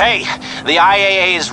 Hey, the IAA is...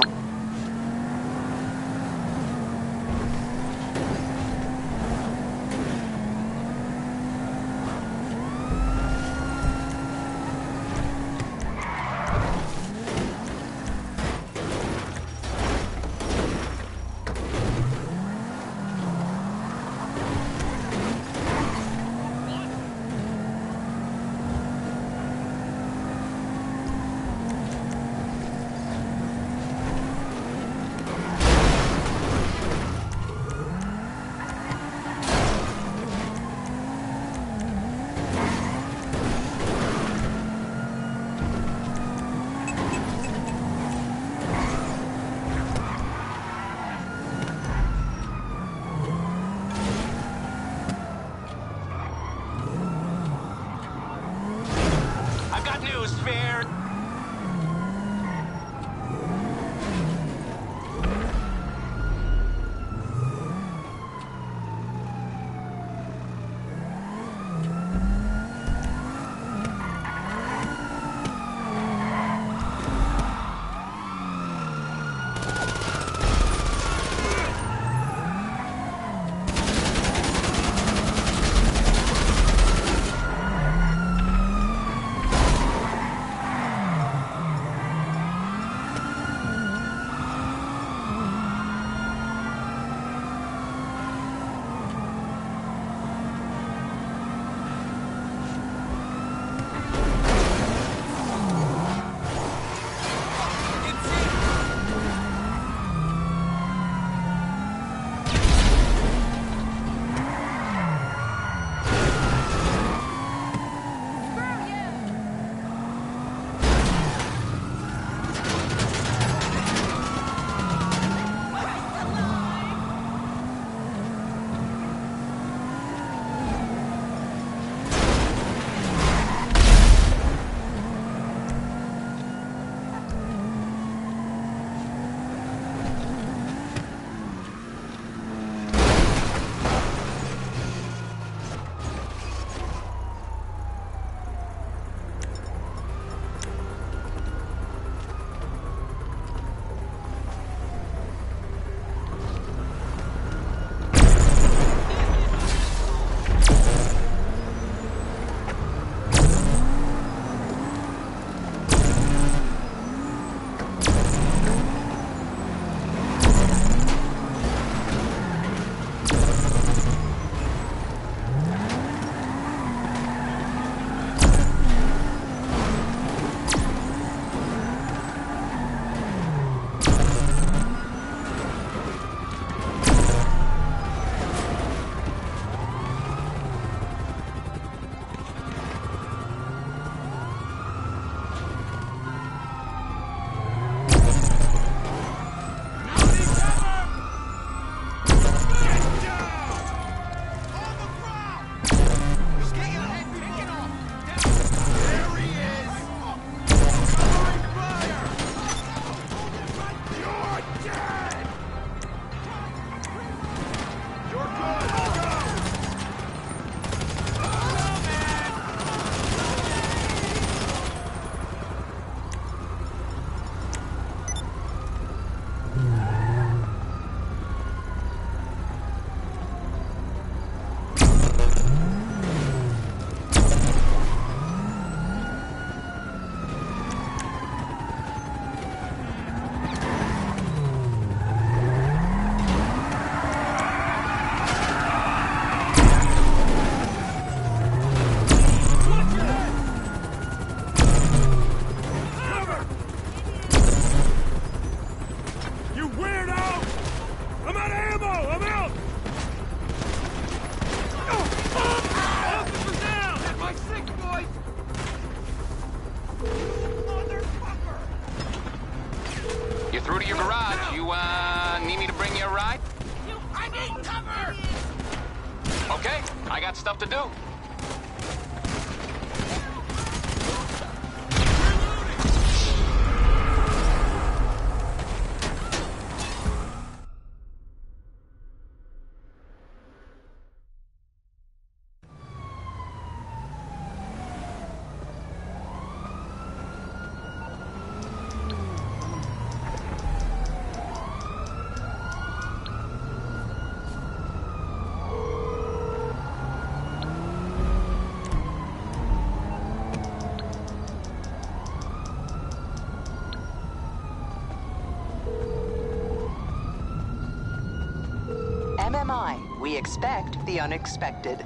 IMI, we expect the unexpected.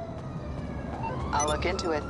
I'll look into it.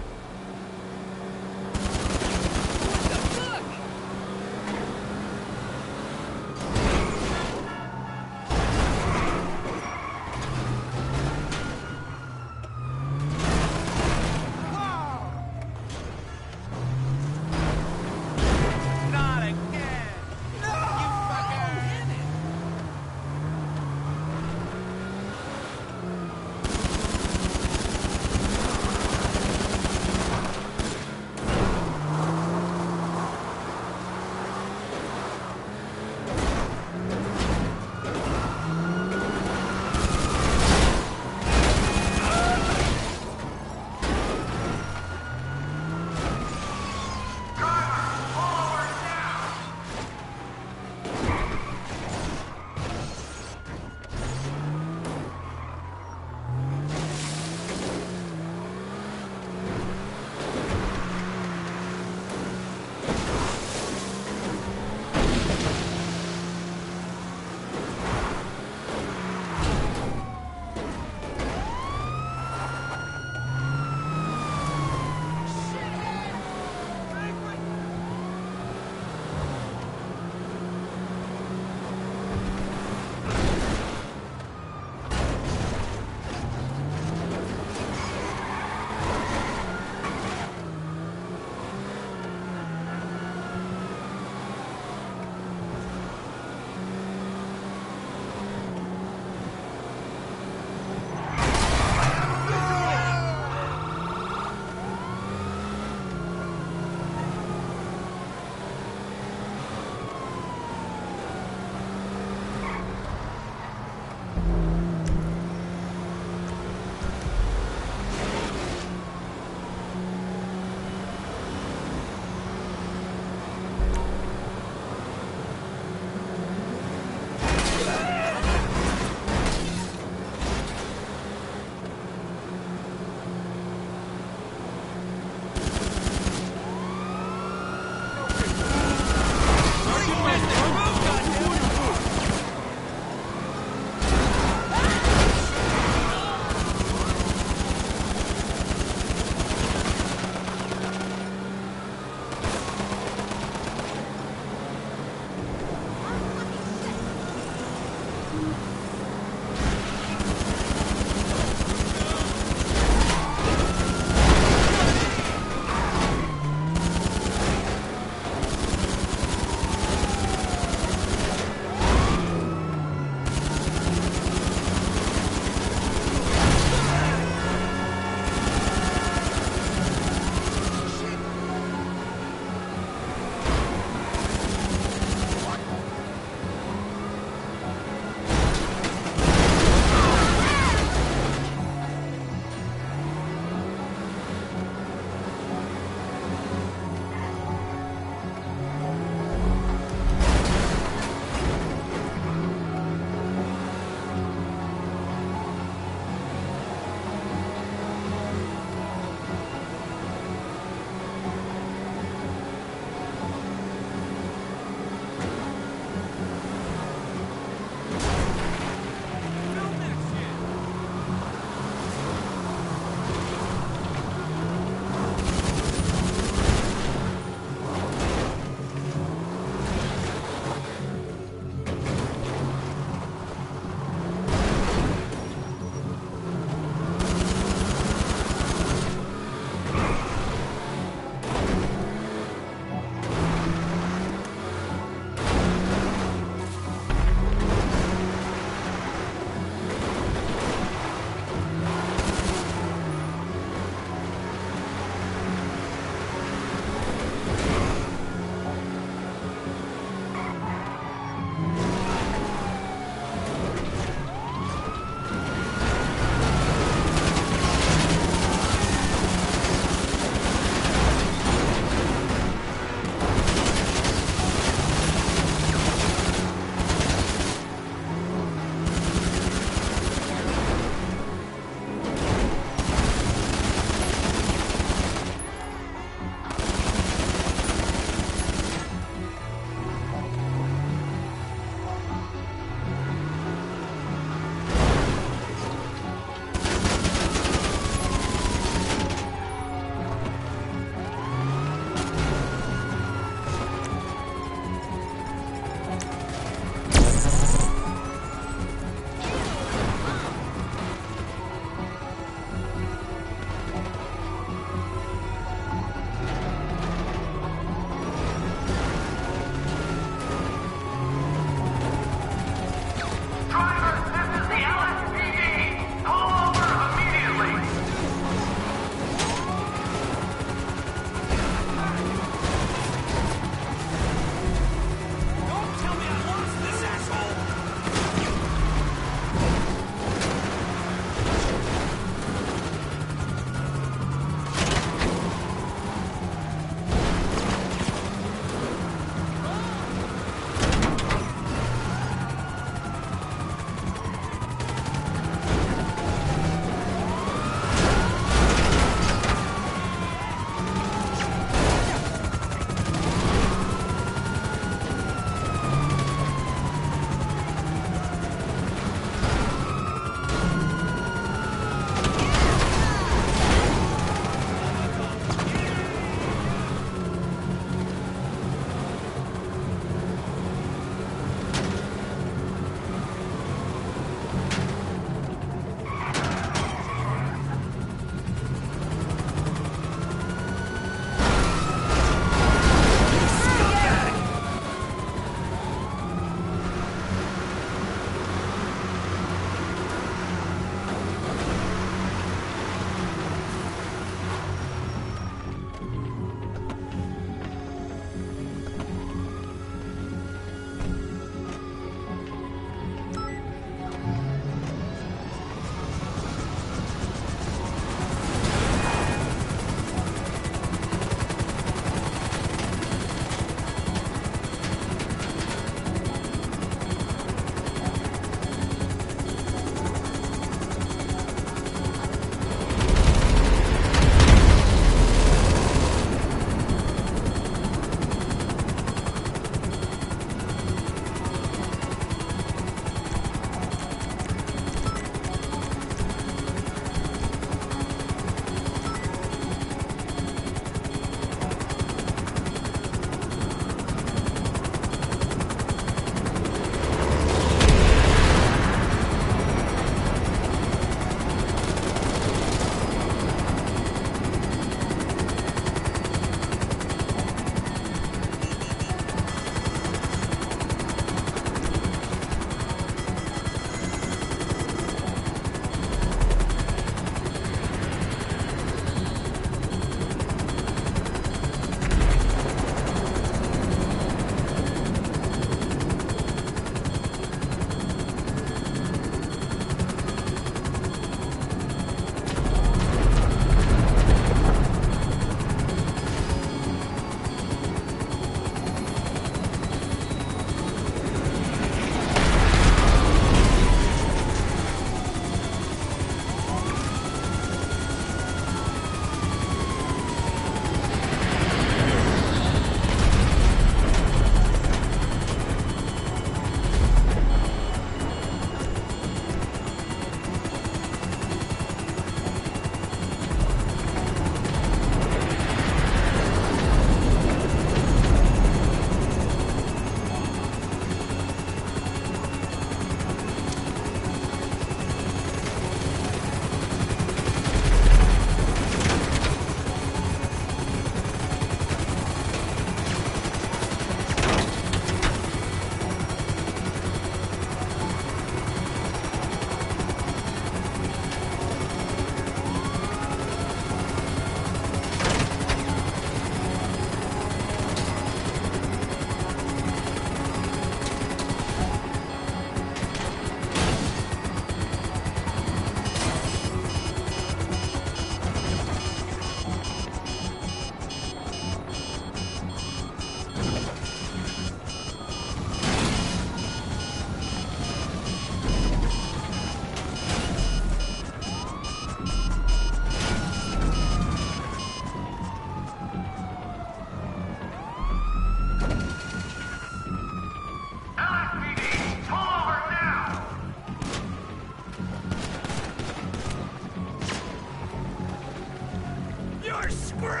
are screwed!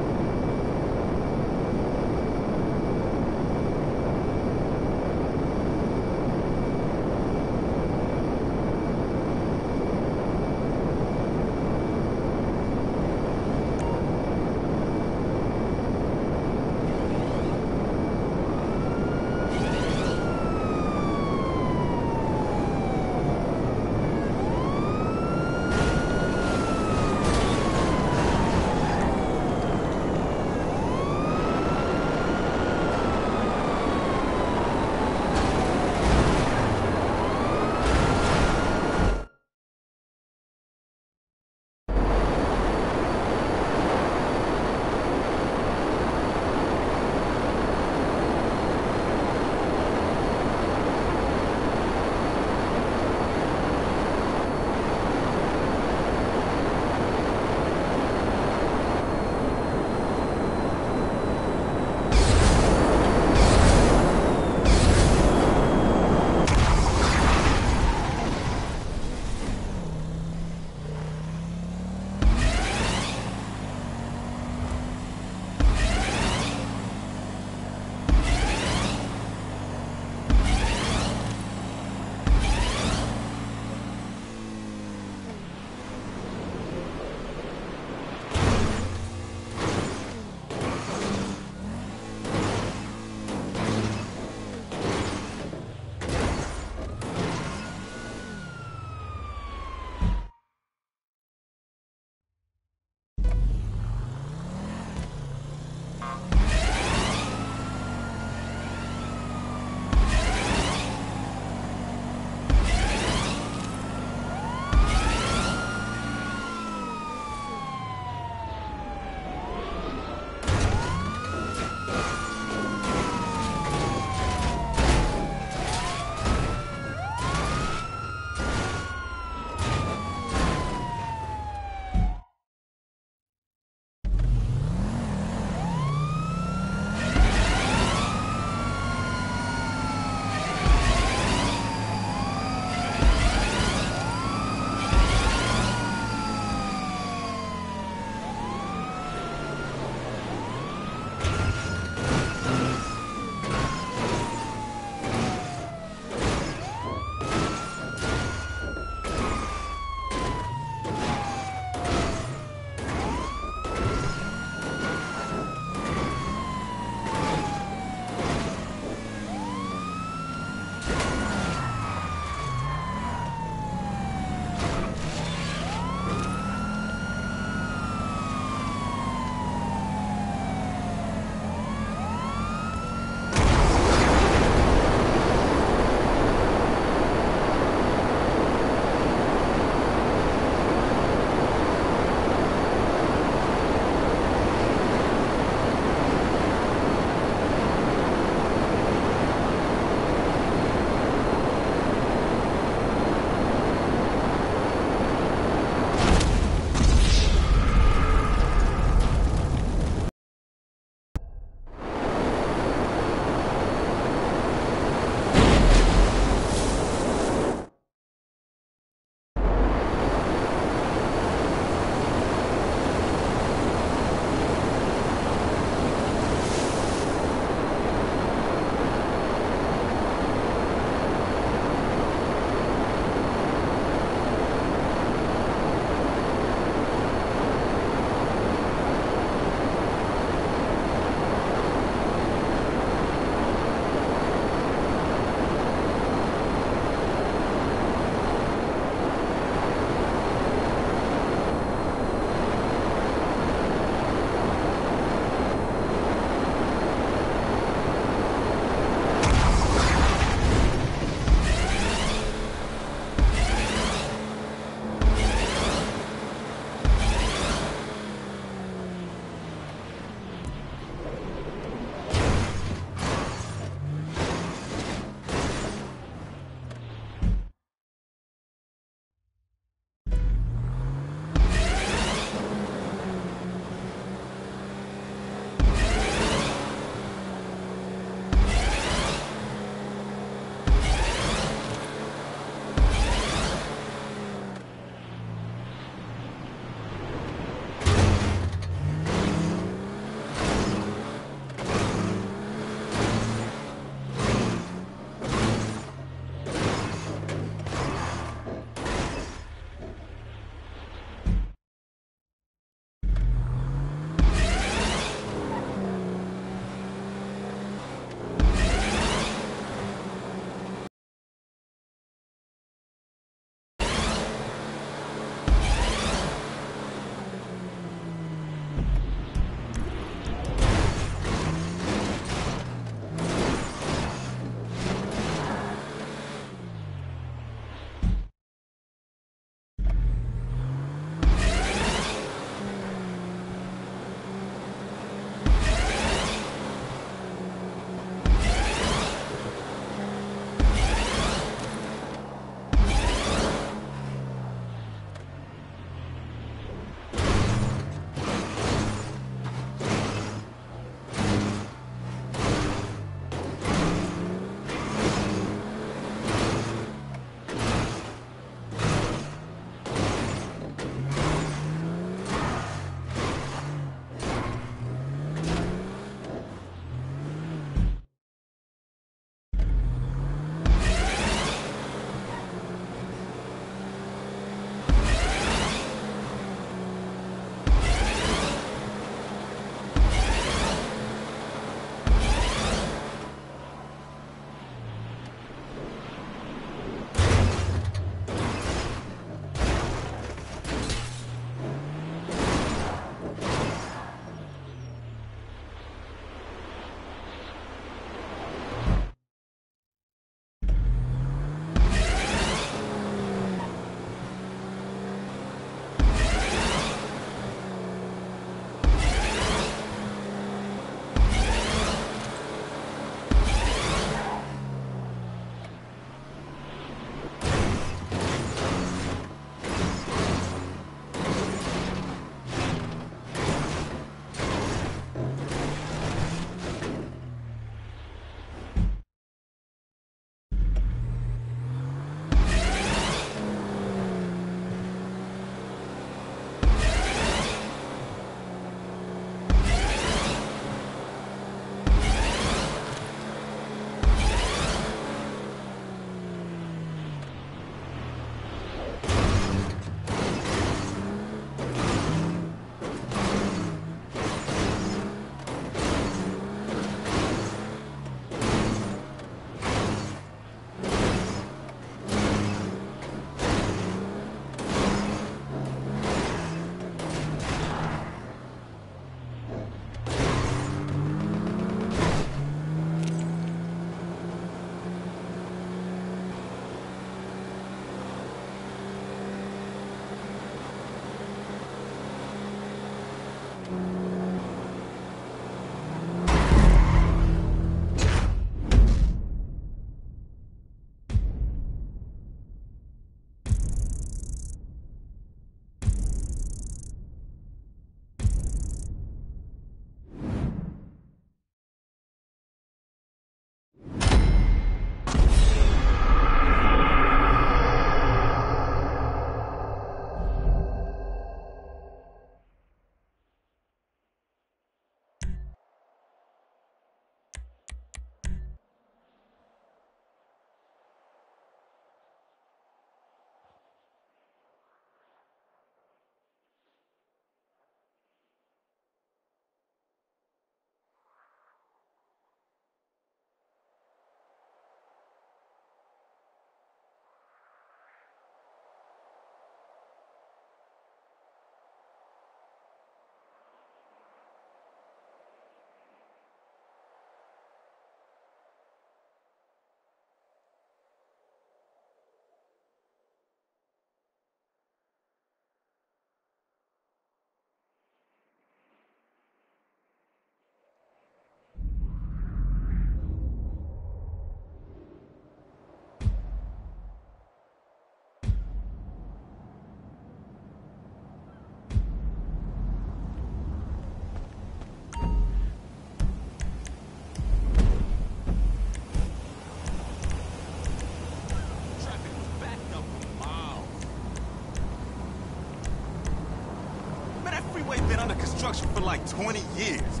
Runway's been under construction for like 20 years.